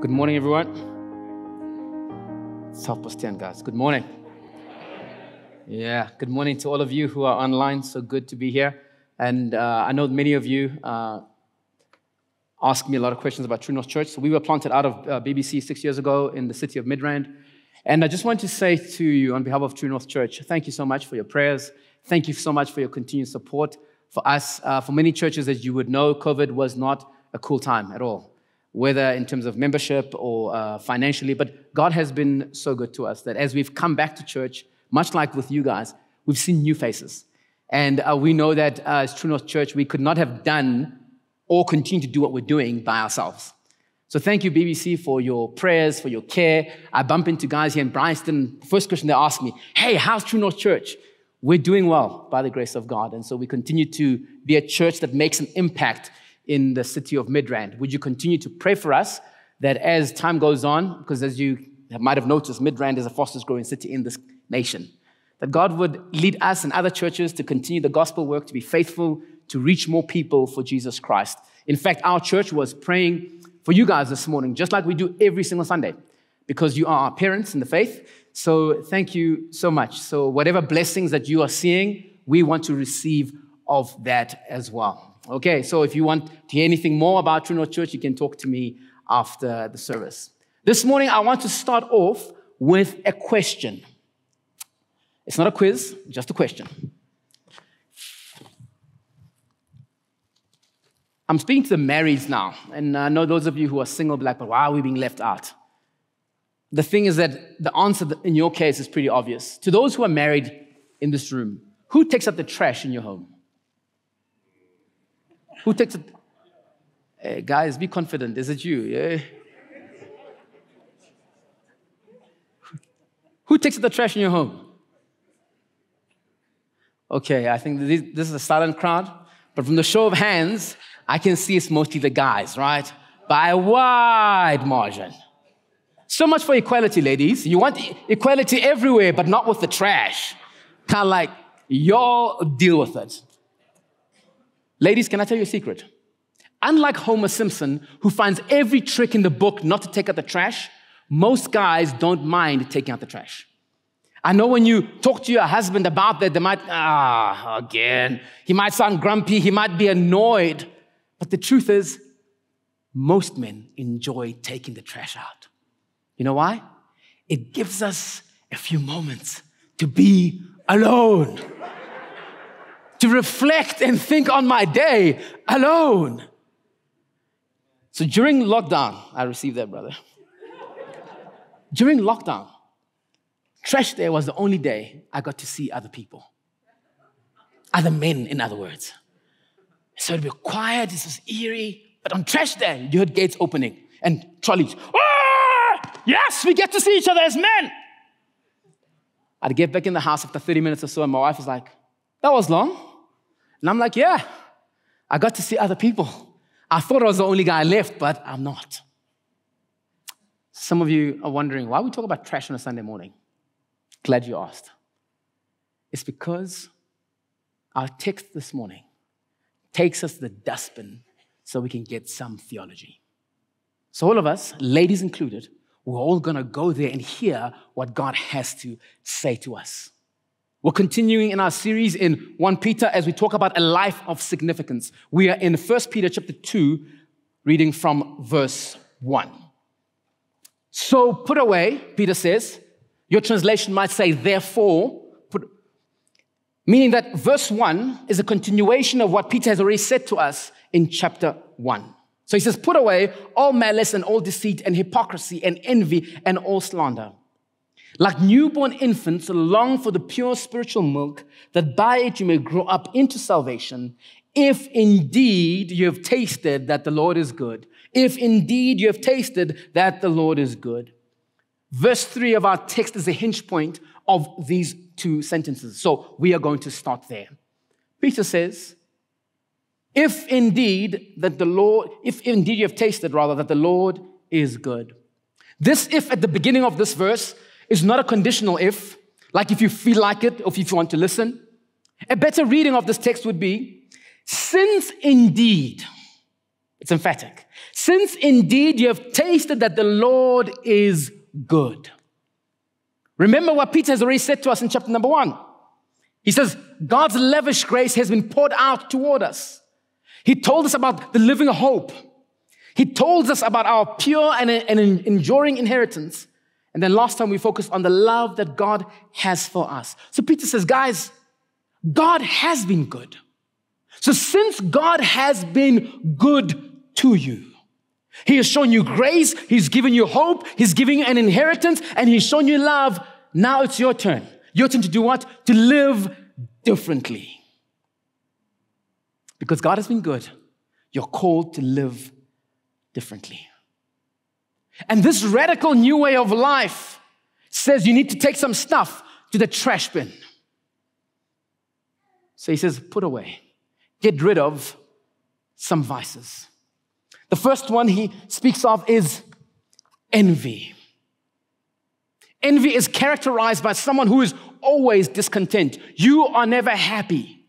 Good morning, everyone. It's 10:30, guys. Good morning. Yeah, good morning to all of you who are online. So good to be here. And I know many of you ask me a lot of questions about Truro Church. So we were planted out of BBC 6 years ago in the city of Midrand. And I just want to say to you on behalf of Truro Church, thank you so much for your prayers. Thank you so much for your continued support for us. For many churches, as you would know, COVID was not a cool time at all, whether in terms of membership or financially. But God has been so good to us that as we've come back to church, much like with you guys, we've seen new faces. And we know that as Truro Church, we could not have done or continue to do what we're doing by ourselves. So thank you, BBC, for your prayers, for your care. I bump into guys here in Bryanston. The first question they asked me, hey, how's Truro Church? We're doing well by the grace of God. And so we continue to be a church that makes an impact in the city of Midrand. Would you continue to pray for us that as time goes on, because as you might have noticed, Midrand is the fastest growing city in this nation, that God would lead us and other churches to continue the gospel work, to be faithful, to reach more people for Jesus Christ. In fact, our church was praying for you guys this morning, just like we do every single Sunday, because you are our parents in the faith. So thank you so much. So whatever blessings that you are seeing, we want to receive of that as well. Okay, so if you want to hear anything more about Truro Church, you can talk to me after the service. This morning, I want to start off with a question. It's not a quiz, just a question. I'm speaking to the marrieds now, and I know those of you who are single, be like, but why are we being left out? The thing is that the answer in your case is pretty obvious. To those who are married in this room, who takes up the trash in your home? Who takes it? Hey, guys, be confident. Is it you? Yeah. Who takes the trash in your home? Okay, I think this is a silent crowd, but from the show of hands, I can see it's mostly the guys, right? By a wide margin. So much for equality, ladies. You want equality everywhere, but not with the trash. Kind of like, y'all deal with it. Ladies, can I tell you a secret? Unlike Homer Simpson, who finds every trick in the book not to take out the trash, most guys don't mind taking out the trash. I know when you talk to your husband about that, they might, again. He might sound grumpy, he might be annoyed. But the truth is, most men enjoy taking the trash out. You know why? It gives us a few moments to be alone. To reflect and think on my day alone. So during lockdown, I received that, brother. During lockdown, trash day was the only day I got to see other people. Other men, in other words. So it'd be quiet, this was eerie. But on trash day, you heard gates opening and trolleys. Ah! Yes, we get to see each other as men. I'd get back in the house after 30 minutes or so, and my wife was like, that was long. And I'm like, yeah, I got to see other people. I thought I was the only guy left, but I'm not. Some of you are wondering, why we talk about trash on a Sunday morning? Glad you asked. It's because our text this morning takes us to the dustbin so we can get some theology. So all of us, ladies included, we're all going to go there and hear what God has to say to us. We're continuing in our series in 1 Peter as we talk about a life of significance. We are in 1 Peter chapter 2, reading from verse 1. So put away, Peter says, your translation might say, therefore, meaning that verse 1 is a continuation of what Peter has already said to us in chapter 1. So he says, put away all malice and all deceit and hypocrisy and envy and all slander. Like newborn infants, long for the pure spiritual milk, that by it you may grow up into salvation, if indeed you have tasted that the Lord is good. If indeed you have tasted that the Lord is good. Verse 3 of our text is a hinge point of these two sentences. So we are going to start there. Peter says, if indeed you have tasted that the Lord is good. This if at the beginning of this verse is not a conditional if, like if you feel like it, or if you want to listen. A better reading of this text would be, since indeed, it's emphatic, Since indeed you have tasted that the Lord is good. Remember what Peter has already said to us in chapter number 1. He says, God's lavish grace has been poured out toward us. He told us about the living hope. He told us about our pure and enduring inheritance. And then last time we focused on the love that God has for us. So Peter says, guys, God has been good. So since God has been good to you, He has shown you grace, He's given you hope, He's giving you an inheritance, and He's shown you love. Now it's your turn. Your turn to do what? To live differently. Because God has been good, you're called to live differently. And this radical new way of life says you need to take some stuff to the trash bin. So he says, put away. Get rid of some vices. The first one he speaks of is envy. Envy is characterized by someone who is always discontent. You are never happy.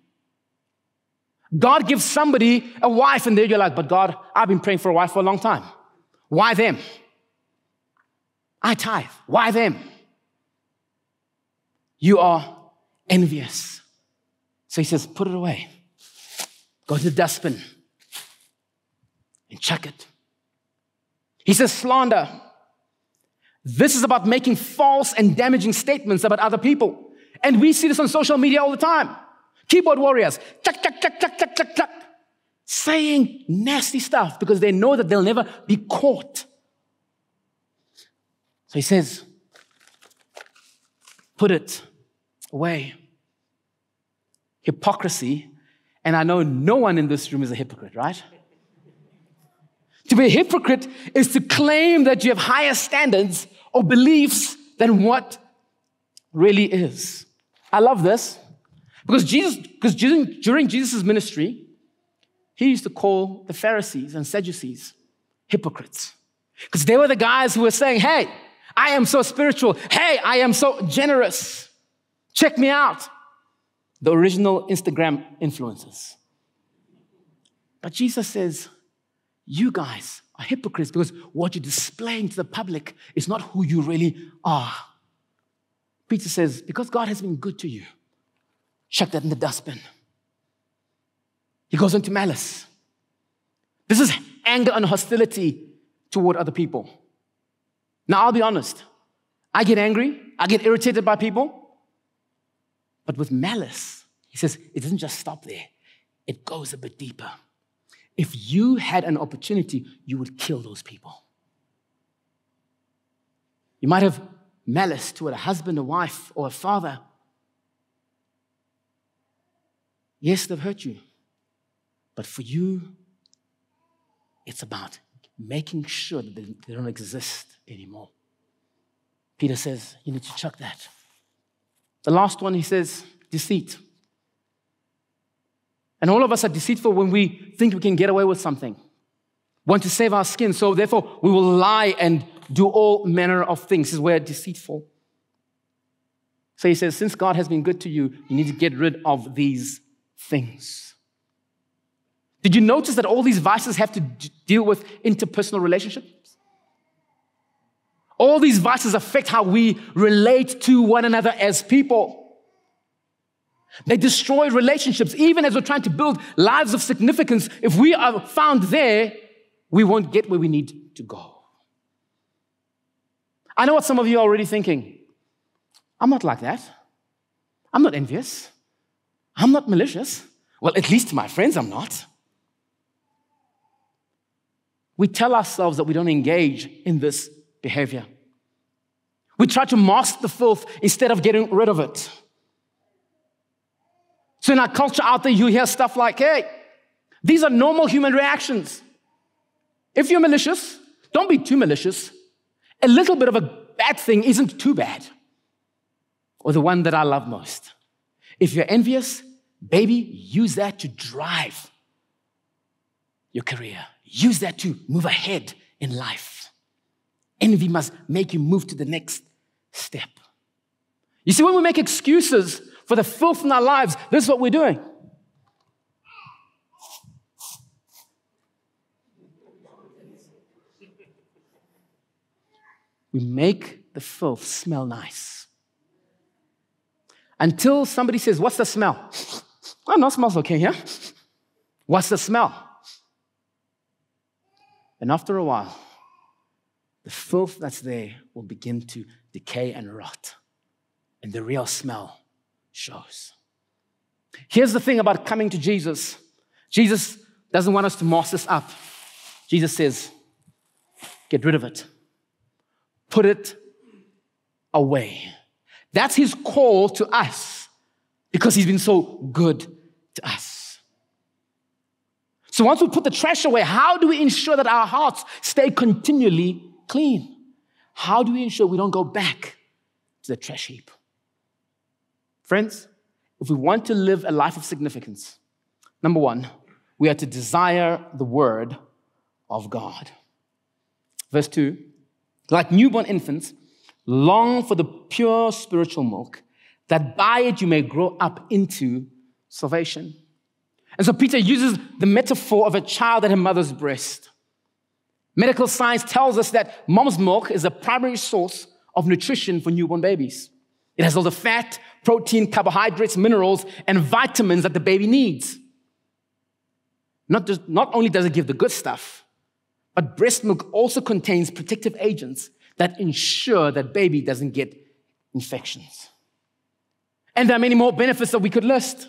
God gives somebody a wife, and there you're like, but God, I've been praying for a wife for a long time. Why them? I tithe. Why them? You are envious. So he says, put it away. Go to the dustbin and chuck it. He says, slander. This is about making false and damaging statements about other people. And we see this on social media all the time. Keyboard warriors, chuck, chuck, chuck, chuck, chuck, chuck, chuck, saying nasty stuff because they know that they'll never be caught. So he says, put it away. Hypocrisy, and I know no one in this room is a hypocrite, right? To be a hypocrite is to claim that you have higher standards or beliefs than what really is. I love this. Because during Jesus' ministry, he used to call the Pharisees and Sadducees hypocrites. Because they were the guys who were saying, hey, I am so spiritual. Hey, I am so generous. Check me out. The original Instagram influencers. But Jesus says, you guys are hypocrites because what you're displaying to the public is not who you really are. Peter says, because God has been good to you, chuck that in the dustbin. He goes into malice. This is anger and hostility toward other people. Now, I'll be honest. I get angry. I get irritated by people. But with malice, he says, it doesn't just stop there. It goes a bit deeper. If you had an opportunity, you would kill those people. You might have malice toward a husband, a wife, or a father. Yes, they've hurt you, but for you, it's about making sure that they don't exist anymore. Peter says, you need to chuck that. The last one, he says, deceit. And all of us are deceitful when we think we can get away with something. Want to save our skin, so therefore we will lie and do all manner of things. This is where deceitful. So he says, since God has been good to you, you need to get rid of these things. Did you notice that all these vices have to deal with interpersonal relationships? All these vices affect how we relate to one another as people. They destroy relationships. Even as we're trying to build lives of significance, if we are found there, we won't get where we need to go. I know what some of you are already thinking. I'm not like that. I'm not envious. I'm not malicious. Well, at least to my friends, I'm not. We tell ourselves that we don't engage in this behavior. We try to mask the filth instead of getting rid of it. So in our culture out there, you hear stuff like, hey, these are normal human reactions. If you're malicious, don't be too malicious. A little bit of a bad thing isn't too bad. Or the one that I love most. If you're envious, baby, use that to drive your career. Use that to move ahead in life. Envy must make you move to the next step. You see, when we make excuses for the filth in our lives, this is what we're doing. We make the filth smell nice. Until somebody says, what's the smell? Oh, no, smells okay here. Yeah? What's the smell? And after a while, the filth that's there will begin to decay and rot. And the real smell shows. Here's the thing about coming to Jesus. Jesus doesn't want us to moss this up. Jesus says, get rid of it. Put it away. That's his call to us because he's been so good to us. So once we put the trash away, how do we ensure that our hearts stay continually clean? How do we ensure we don't go back to the trash heap? Friends, if we want to live a life of significance, number one, we are to desire the word of God. Verse 2, like newborn infants, long for the pure spiritual milk, that by it you may grow up into salvation. And so Peter uses the metaphor of a child at her mother's breast. Medical science tells us that mom's milk is a primary source of nutrition for newborn babies. It has all the fat, protein, carbohydrates, minerals, and vitamins that the baby needs. Not only does it give the good stuff, but breast milk also contains protective agents that ensure that baby doesn't get infections. And there are many more benefits that we could list.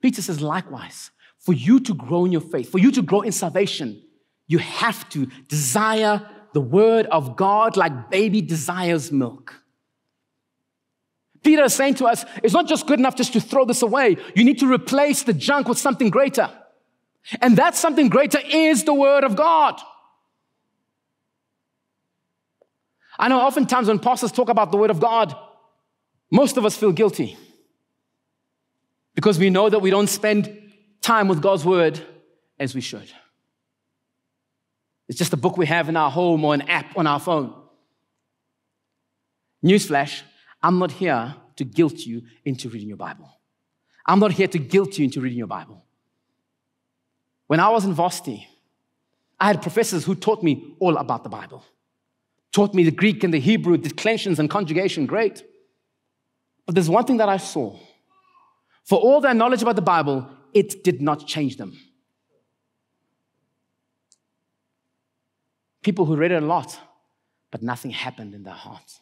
Peter says, likewise, for you to grow in your faith, for you to grow in salvation, you have to desire the word of God like baby desires milk. Peter is saying to us, it's not just good enough just to throw this away. You need to replace the junk with something greater. And that something greater is the word of God. I know oftentimes when pastors talk about the word of God, most of us feel guilty because we know that we don't spend time with God's word as we should. It's just a book we have in our home or an app on our phone. Newsflash, I'm not here to guilt you into reading your Bible. I'm not here to guilt you into reading your Bible. When I was in varsity, I had professors who taught me all about the Bible. Taught me the Greek and the Hebrew, declensions and conjugation, great. But there's one thing that I saw. For all their knowledge about the Bible, it did not change them. People who read it a lot, but nothing happened in their hearts.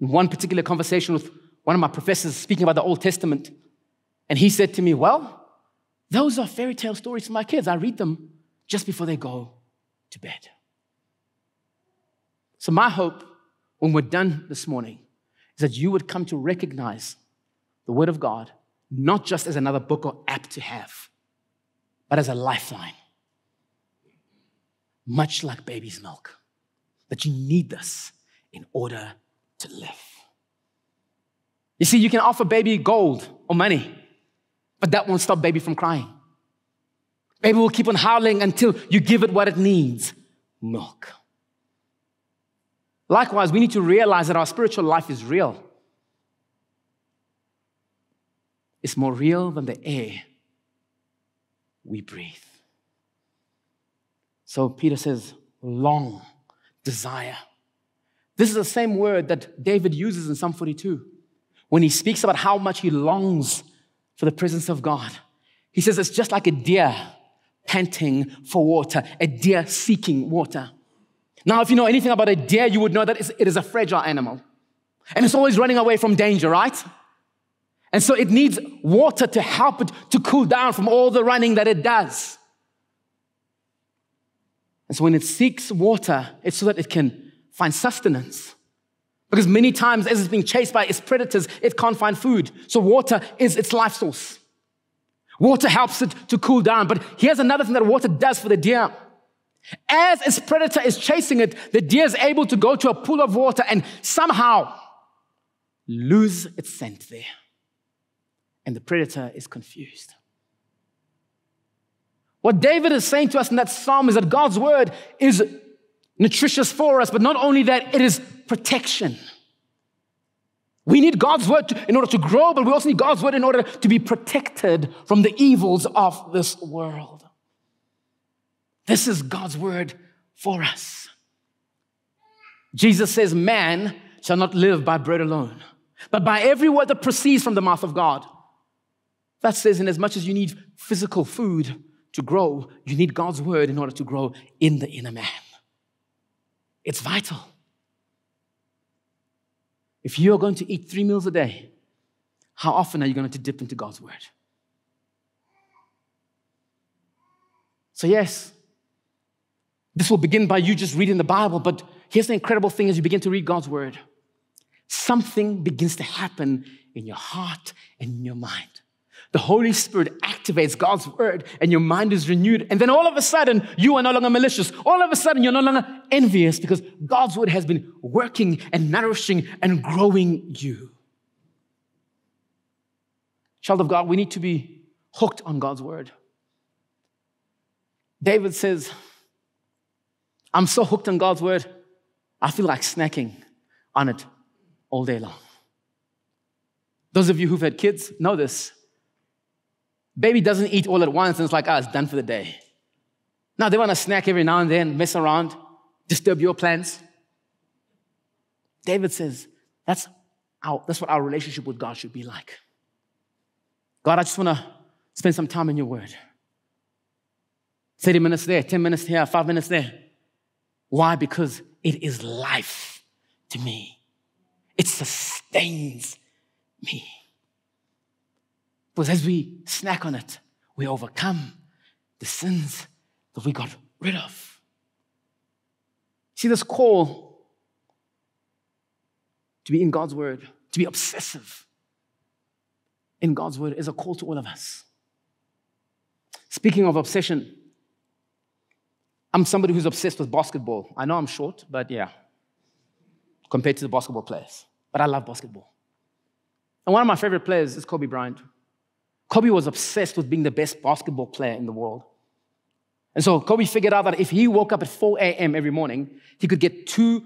In one particular conversation with one of my professors speaking about the Old Testament, and he said to me, well, those are fairy tale stories for my kids. I read them just before they go to bed. So my hope when we're done this morning is that you would come to recognize the word of God, not just as another book or app to have, but as a lifeline, much like baby's milk, that you need this in order to live. You see, you can offer baby gold or money, but that won't stop baby from crying. Baby will keep on howling until you give it what it needs, milk. Likewise, we need to realize that our spiritual life is real. It's more real than the air we breathe. So Peter says, long, desire. This is the same word that David uses in Psalm 42 when he speaks about how much he longs for the presence of God. He says it's just like a deer panting for water, a deer seeking water. Now, if you know anything about a deer, you would know that it is a fragile animal. And it's always running away from danger, right? And so it needs water to help it to cool down from all the running that it does. And so when it seeks water, it's so that it can find sustenance. Because many times as it's being chased by its predators, it can't find food. So water is its life source. Water helps it to cool down. But here's another thing that water does for the deer. As its predator is chasing it, the deer is able to go to a pool of water and somehow lose its scent there. And the predator is confused. What David is saying to us in that psalm is that God's word is nutritious for us, but not only that, it is protection. We need God's word in order to grow, but we also need God's word in order to be protected from the evils of this world. This is God's word for us. Jesus says, man shall not live by bread alone, but by every word that proceeds from the mouth of God. That says, in as much as you need physical food to grow, you need God's word in order to grow in the inner man. It's vital. If you're going to eat 3 meals a day, how often are you going to dip into God's word? So yes, this will begin by you just reading the Bible, but here's the incredible thing: as you begin to read God's word, something begins to happen in your heart and in your mind. The Holy Spirit activates God's word and your mind is renewed. And then all of a sudden, you are no longer malicious. All of a sudden, you're no longer envious because God's word has been working and nourishing and growing you. Child of God, we need to be hooked on God's word. David says, I'm so hooked on God's word, I feel like snacking on it all day long. Those of you who've had kids know this. Baby doesn't eat all at once and it's like, ah, it's done for the day. No, they want to snack every now and then, mess around, disturb your plans. David says, that's what our relationship with God should be like. God, I just want to spend some time in your word. 30 minutes there, 10 minutes here, 5 minutes there. Why? Because it is life to me. It sustains me. Because as we snack on it, we overcome the sins that we got rid of. See, this call to be in God's word, to be obsessive in God's word, is a call to all of us. Speaking of obsession, I'm somebody who's obsessed with basketball. I know I'm short, but yeah, compared to the basketball players. But I love basketball. And one of my favorite players is Kobe Bryant. Kobe was obsessed with being the best basketball player in the world. And so Kobe figured out that if he woke up at 4 a.m. every morning, he could get 2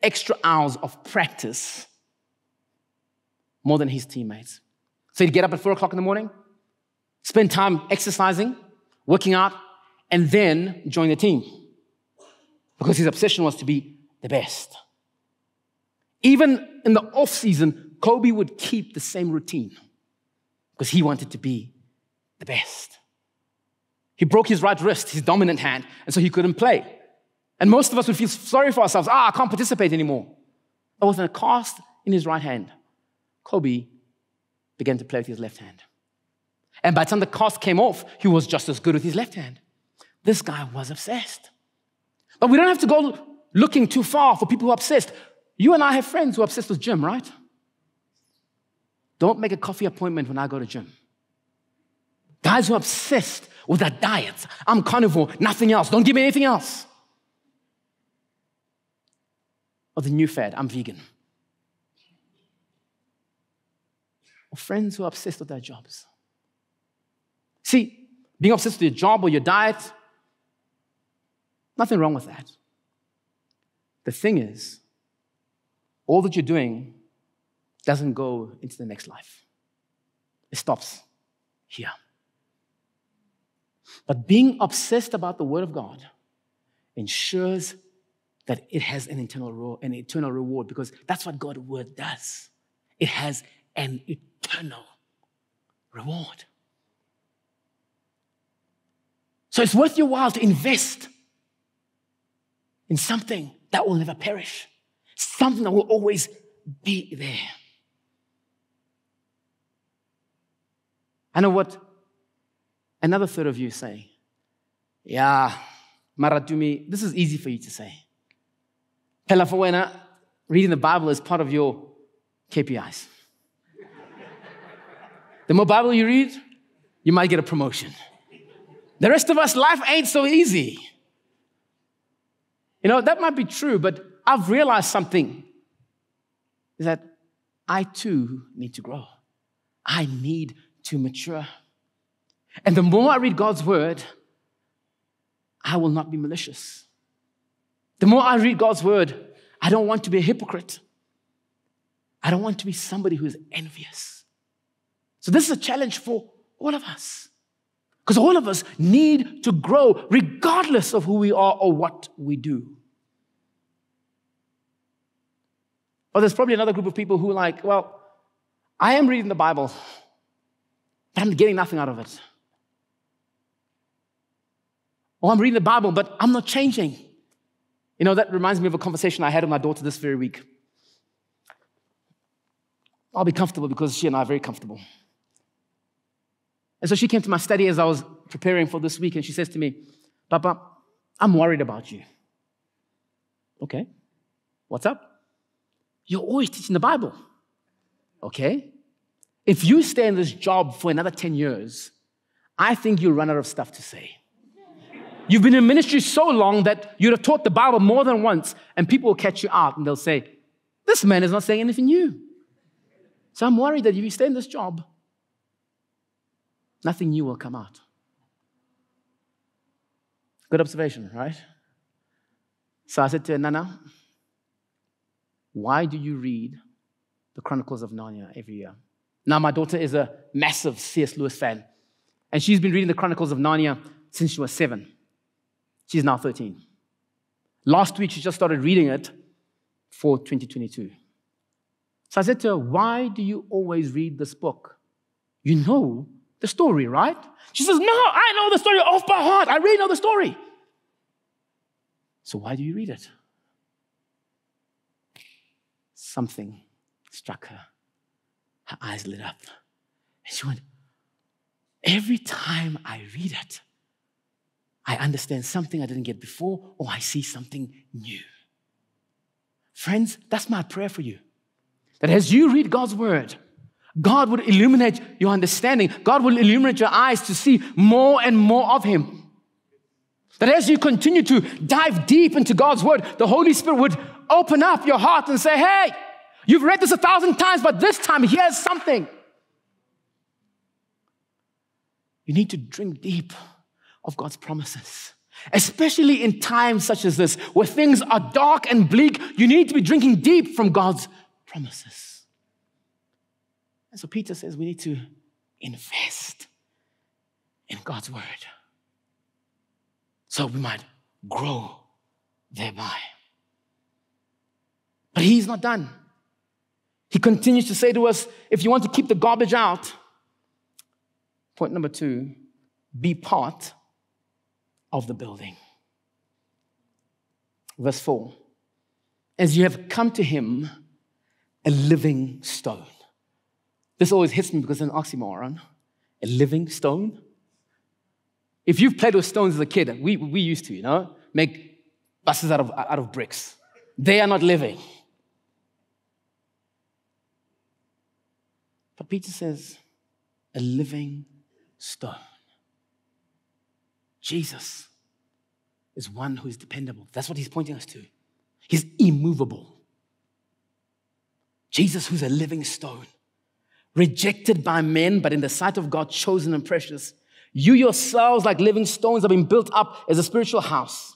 extra hours of practice more than his teammates. So he'd get up at 4 o'clock in the morning, spend time exercising, working out, and then join the team because his obsession was to be the best. Even in the off-season, Kobe would keep the same routine because he wanted to be the best. He broke his right wrist, his dominant hand, and so he couldn't play. And most of us would feel sorry for ourselves. I can't participate anymore. But with a cast in his right hand, Kobe began to play with his left hand. And by the time the cast came off, he was just as good with his left hand. This guy was obsessed. But we don't have to go looking too far for people who are obsessed. You and I have friends who are obsessed with gym, right? Don't make a coffee appointment when I go to gym. Guys who are obsessed with their diets. I'm carnivore, nothing else. Don't give me anything else. Or the new fad, I'm vegan. Or friends who are obsessed with their jobs. See, being obsessed with your job or your diet, nothing wrong with that. The thing is, all that you're doing doesn't go into the next life. It stops here. But being obsessed about the Word of God ensures that it has an eternal reward, because that's what God's Word does. It has an eternal reward. So it's worth your while to invest in something that will never perish, something that will always be there. I know what another third of you say. Yeah, Maratumi, this is easy for you to say. Pelafawena, reading the Bible is part of your KPIs. The more Bible you read, you might get a promotion. The rest of us, life ain't so easy. You know, that might be true, but I've realized something, is that I too need to grow. I need to mature. And the more I read God's word, I will not be malicious. The more I read God's word, I don't want to be a hypocrite. I don't want to be somebody who is envious. So this is a challenge for all of us. Because all of us need to grow regardless of who we are or what we do. Or there's probably another group of people who are like, well, I am reading the Bible, but I'm getting nothing out of it. Or I'm reading the Bible, but I'm not changing. You know, that reminds me of a conversation I had with my daughter this very week. I'll be comfortable because she and I are very comfortable. And so she came to my study as I was preparing for this week, and she says to me, Papa, I'm worried about you. Okay, what's up? You're always teaching the Bible. Okay, if you stay in this job for another 10 years, I think you'll run out of stuff to say. You've been in ministry so long that you'd have taught the Bible more than once, and people will catch you out and they'll say, this man is not saying anything new. So I'm worried that if you stay in this job, nothing new will come out. Good observation, right? So I said to her, Nana, why do you read the Chronicles of Narnia every year? Now, my daughter is a massive C.S. Lewis fan, and she's been reading the Chronicles of Narnia since she was 7. She's now 13. Last week, she just started reading it for 2022. So I said to her, why do you always read this book? You know the story, right? She says, no, I know the story off by heart. I really know the story. So why do you read it? Something struck her. Her eyes lit up. And she went, every time I read it, I understand something I didn't get before, or I see something new. Friends, that's my prayer for you. That as you read God's word, God would illuminate your understanding. God will illuminate your eyes to see more and more of him. That as you continue to dive deep into God's word, the Holy Spirit would open up your heart and say, hey, you've read this 1,000 times, but this time here's something. You need to drink deep of God's promises, especially in times such as this, where things are dark and bleak. You need to be drinking deep from God's promises. And so Peter says we need to invest in God's word so we might grow thereby. But he's not done. He continues to say to us, if you want to keep the garbage out, point number 2, be part of the building. Verse 4, as you have come to him, a living stone. This always hits me because it's an oxymoron. A living stone? If you've played with stones as a kid, we used to, you know, make buses out of bricks. They are not living. But Peter says, a living stone. Jesus is one who is dependable. That's what he's pointing us to. He's immovable. Jesus, who's a living stone, rejected by men, but in the sight of God, chosen and precious. You yourselves, like living stones, have been built up as a spiritual house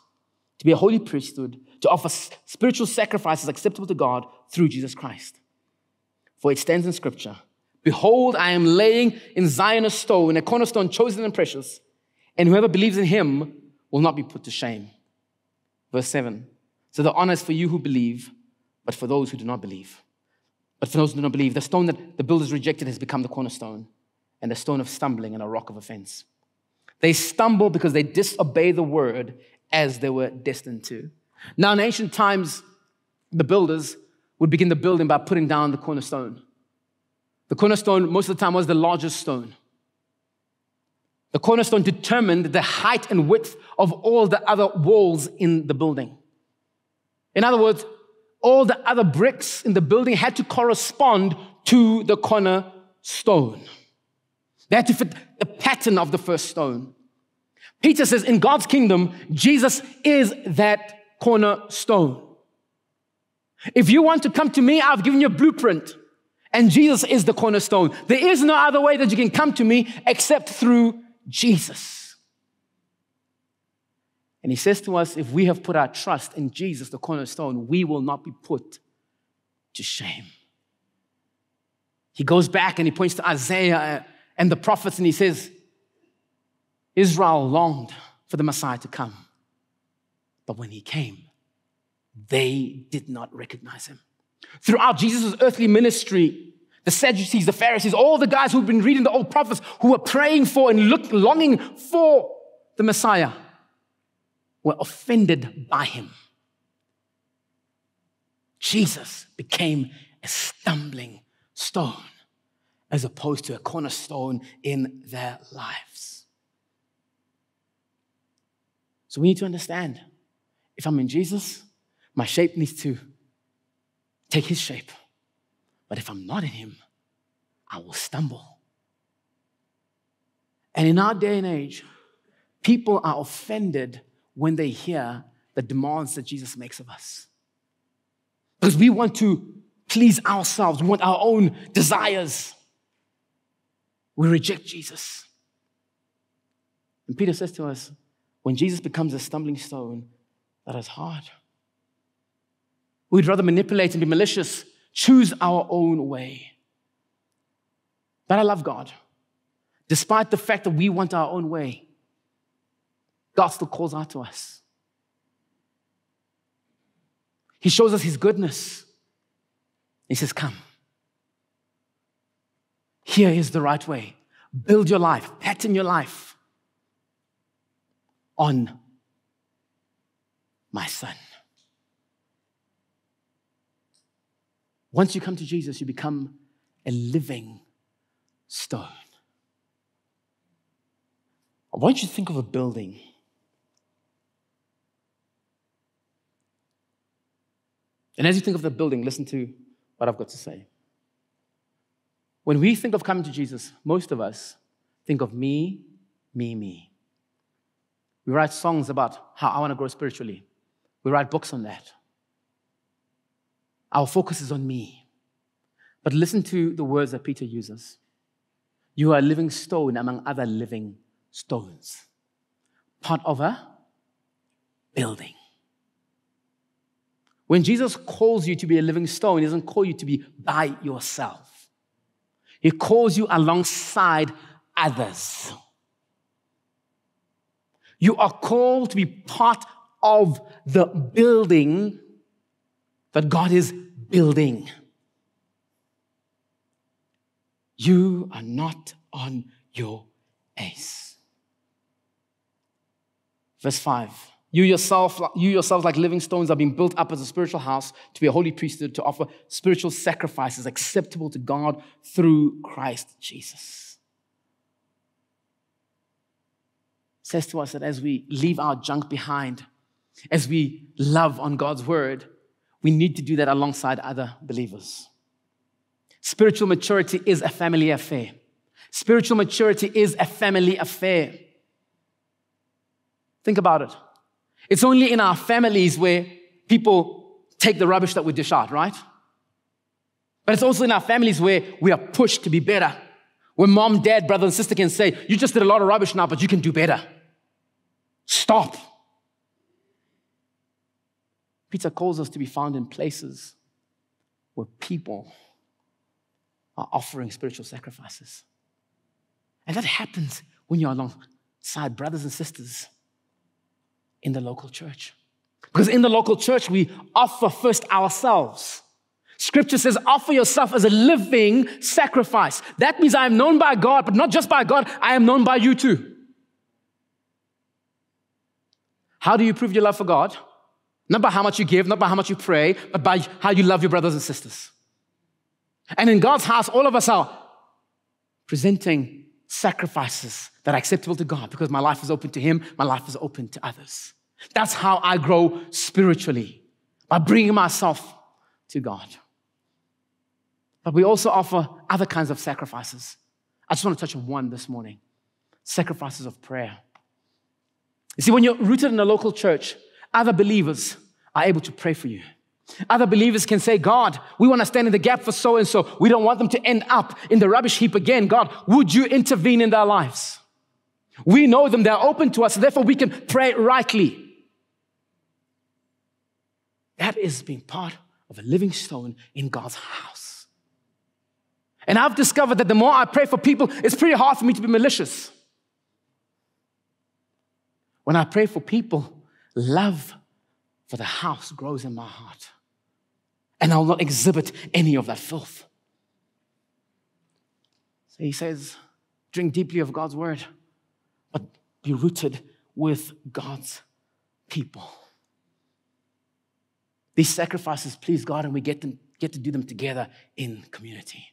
to be a holy priesthood, to offer spiritual sacrifices acceptable to God through Jesus Christ. For it stands in Scripture, behold, I am laying in Zion a stone, a cornerstone chosen and precious, and whoever believes in him will not be put to shame. Verse 7, so the honor is for you who believe, but for those who do not believe. But for those who do not believe, the stone that the builders rejected has become the cornerstone, and a stone of stumbling and a rock of offense. They stumble because they disobey the word as they were destined to. Now, in ancient times, the builders would begin the building by putting down the cornerstone. The cornerstone, most of the time, was the largest stone. The cornerstone determined the height and width of all the other walls in the building. In other words, all the other bricks in the building had to correspond to the cornerstone. They had to fit the pattern of the first stone. Peter says in God's kingdom, Jesus is that cornerstone. If you want to come to me, I've given you a blueprint, and Jesus is the cornerstone. There is no other way that you can come to me except through Jesus. And he says to us, if we have put our trust in Jesus, the cornerstone, we will not be put to shame. He goes back and he points to Isaiah and the prophets and he says, Israel longed for the Messiah to come. But when he came, they did not recognize him. Throughout Jesus' earthly ministry, the Sadducees, the Pharisees, all the guys who've been reading the old prophets, who were praying for and longing for the Messiah, were offended by him. Jesus became a stumbling stone as opposed to a cornerstone in their lives. So we need to understand, if I'm in Jesus, my shape needs to take his shape. But if I'm not in him, I will stumble. And in our day and age, people are offended when they hear the demands that Jesus makes of us. Because we want to please ourselves. We want our own desires. We reject Jesus. And Peter says to us, when Jesus becomes a stumbling stone, that is hard. We'd rather manipulate and be malicious, choose our own way. But I love God. Despite the fact that we want our own way, God still calls out to us. He shows us his goodness. He says, come. Here is the right way. Build your life, pattern your life on my son. Once you come to Jesus, you become a living stone. I want you to think of a building. And as you think of the building, listen to what I've got to say. When we think of coming to Jesus, most of us think of me, me, me. We write songs about how I want to grow spiritually. We write books on that. Our focus is on me. But listen to the words that Peter uses. You are a living stone among other living stones. Part of a building. When Jesus calls you to be a living stone, he doesn't call you to be by yourself. He calls you alongside others. You are called to be part of the building that God is building. You are not on your ace. Verse 5. You yourselves, like living stones, are being built up as a spiritual house to be a holy priesthood, to offer spiritual sacrifices acceptable to God through Christ Jesus. It says to us that as we leave our junk behind, as we love on God's word, we need to do that alongside other believers. Spiritual maturity is a family affair. Spiritual maturity is a family affair. Think about it. It's only in our families where people take the rubbish that we dish out, right? But it's also in our families where we are pushed to be better. Where mom, dad, brother, and sister can say, you just did a lot of rubbish now, but you can do better. Stop. Peter calls us to be found in places where people are offering spiritual sacrifices. And that happens when you're alongside brothers and sisters in the local church. Because in the local church, we offer first ourselves. Scripture says, offer yourself as a living sacrifice. That means I am known by God, but not just by God, I am known by you too. How do you prove your love for God? Not by how much you give, not by how much you pray, but by how you love your brothers and sisters. And in God's house, all of us are presenting sacrifices that are acceptable to God because my life is open to him, my life is open to others. That's how I grow spiritually, by bringing myself to God. But we also offer other kinds of sacrifices. I just want to touch on one this morning, sacrifices of prayer. You see, when you're rooted in a local church, other believers are able to pray for you. Other believers can say, God, we want to stand in the gap for so-and-so. We don't want them to end up in the rubbish heap again. God, would you intervene in their lives? We know them. They're open to us. So therefore, we can pray rightly. That is being part of a living stone in God's house. And I've discovered that the more I pray for people, it's pretty hard for me to be malicious. When I pray for people, love for the house grows in my heart. and I'll not exhibit any of that filth. So he says, drink deeply of God's word, but be rooted with God's people. These sacrifices please God, and we get to do them together in community.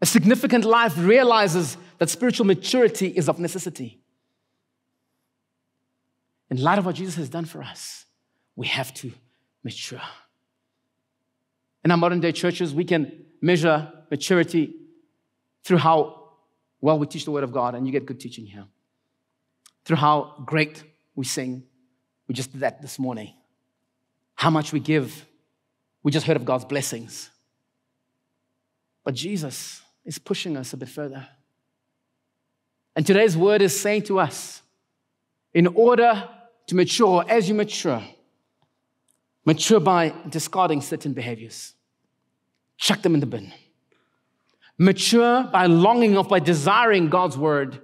A significant life realizes that spiritual maturity is of necessity. In light of what Jesus has done for us, we have to mature. In our modern day churches, we can measure maturity through how well we teach the Word of God, and you get good teaching here. Through how great we sing, we just did that this morning. How much we give, we just heard of God's blessings. But Jesus is pushing us a bit further. And today's word is saying to us, in order to mature, as you mature, mature by discarding certain behaviors. Chuck them in the bin. Mature by longing of, by desiring God's word.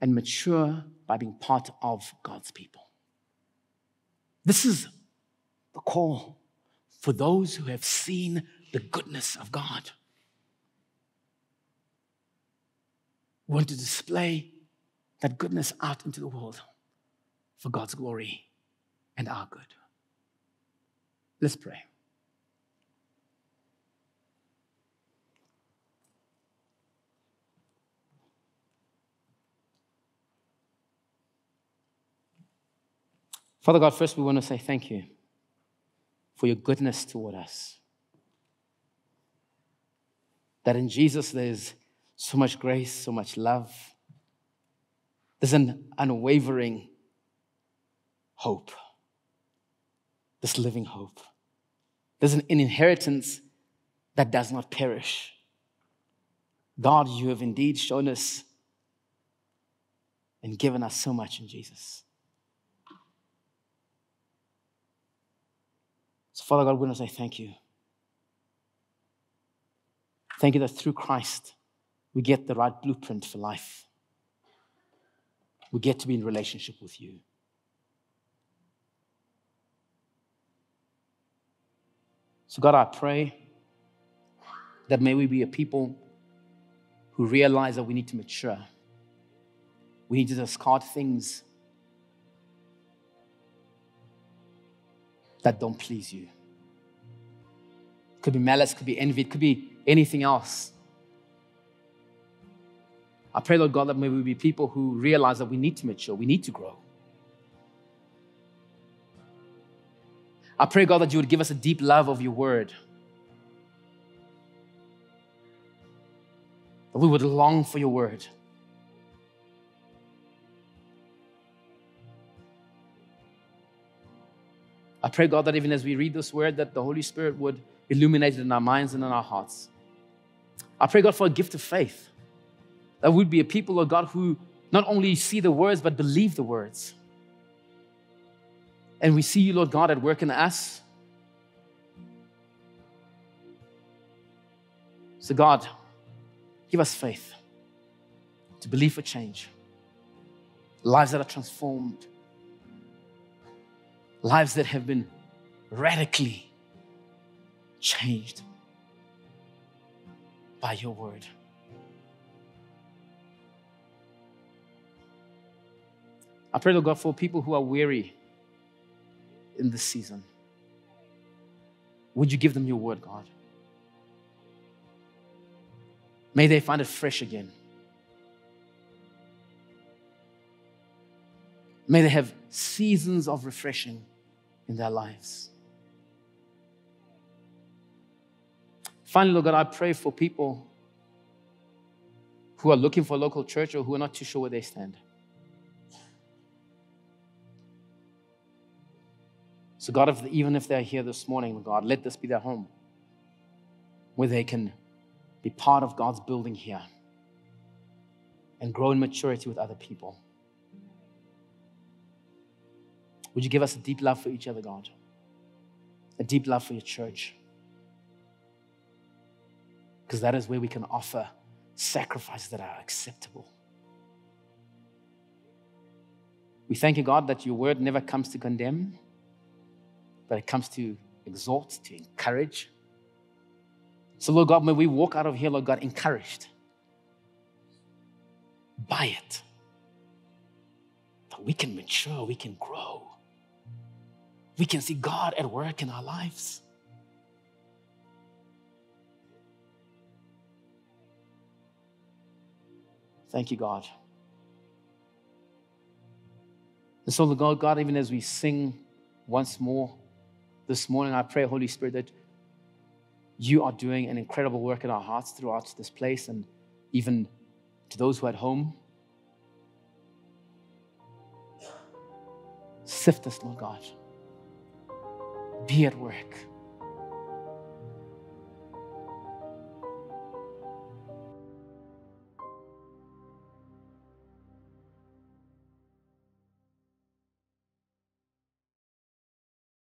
And mature by being part of God's people. This is the call for those who have seen the goodness of God. We want to display that goodness out into the world for God's glory and our good. Let's pray. Father God, first we want to say thank you for your goodness toward us. That in Jesus there is so much grace, so much love. There's an unwavering hope, this living hope. There's an inheritance that does not perish. God, you have indeed shown us and given us so much in Jesus. So Father God, we want to say thank you. Thank you that through Christ, we get the right blueprint for life. We get to be in relationship with you. So God, I pray that may we be a people who realize that we need to mature. We need to discard things that don't please you. It could be malice, it could be envy, it could be anything else. I pray, Lord God, that may we be people who realize that we need to mature, we need to grow. I pray, God, that you would give us a deep love of your word. That we would long for your word. I pray, God, that even as we read this word, that the Holy Spirit would illuminate it in our minds and in our hearts. I pray, God, for a gift of faith. That we'd be a people, of God, who not only see the words, but believe the words. And we see you, Lord God, at work in us. So God, give us faith to believe for change. Lives that are transformed. Lives that have been radically changed by your word. I pray, Lord God, for people who are weary in this season. Would you give them your word, God? May they find it fresh again. May they have seasons of refreshing in their lives. Finally, Lord God, I pray for people who are looking for a local church or who are not too sure where they stand. So God, even if they're here this morning, God, let this be their home where they can be part of God's building here and grow in maturity with other people. Would you give us a deep love for each other, God? A deep love for your church? Because that is where we can offer sacrifices that are acceptable. We thank you, God, that your word never comes to condemn, but it comes to exhort, to encourage. So, Lord God, may we walk out of here, Lord God, encouraged by it. That we can mature, we can grow. We can see God at work in our lives. Thank you, God. And so, Lord God, even as we sing once more this morning, I pray, Holy Spirit, that you are doing an incredible work in our hearts throughout this place and even to those who are at home. Sift us, Lord God. Be at work.